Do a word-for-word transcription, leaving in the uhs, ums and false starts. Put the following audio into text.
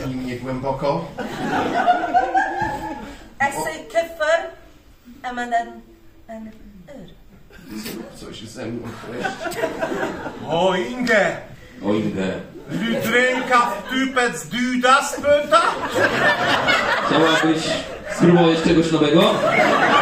Ciągnie głęboko. Esy, kefir, emanen, en, yr. Zrób coś ze mną wreszcie. O Inge! O Inge! Ludrynka w tupec duda spyta? Chciałabyś spróbować czegoś nowego?